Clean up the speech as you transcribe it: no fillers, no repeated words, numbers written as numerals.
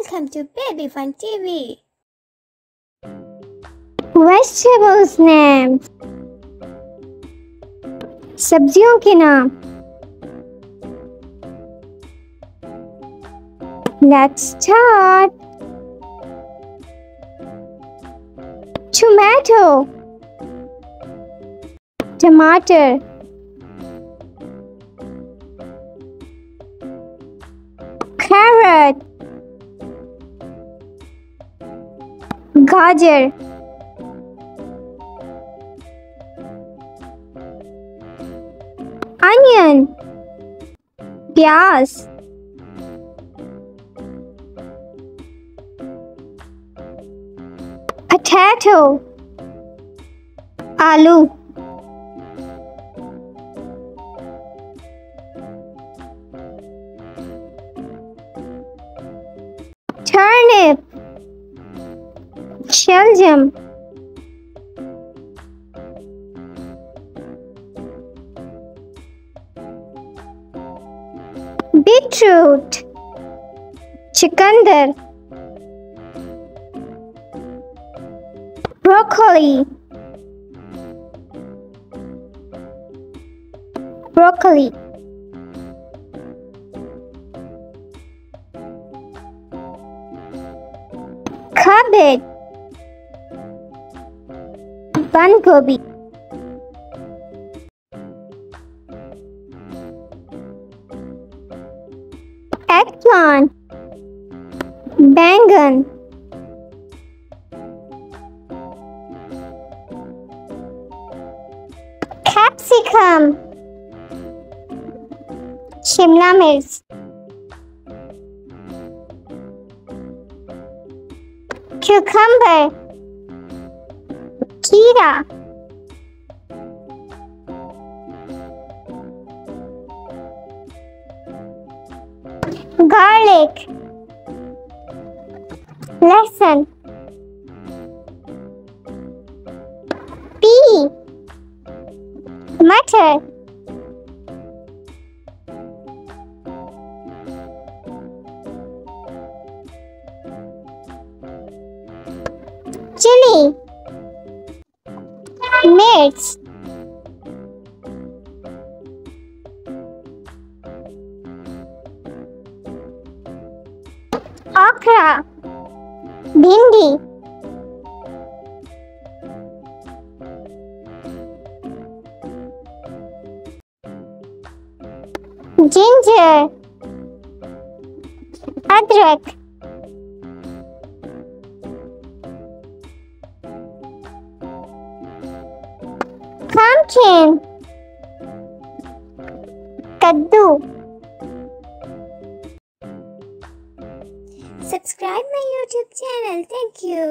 Welcome to Baby Fun TV. Vegetables name, सब्जियों के नाम. Let's start. Tomato, टमाटर. Carrot, गाजर. Onion, प्याज. Potato, आलू. Turnip, शलजम. Beetroot, चुकंदर. Broccoli, Cabbage, bandgobi. Eggplant, bangan. Capsicum, shimla mirch. Cucumber, kheera. Garlic, lehsun. Pea, matar. Chilli, mirch. Okra, भिंडी. Ginger, adrak. Pumpkin, kaddu. Subscribe my YouTube channel. Thank you.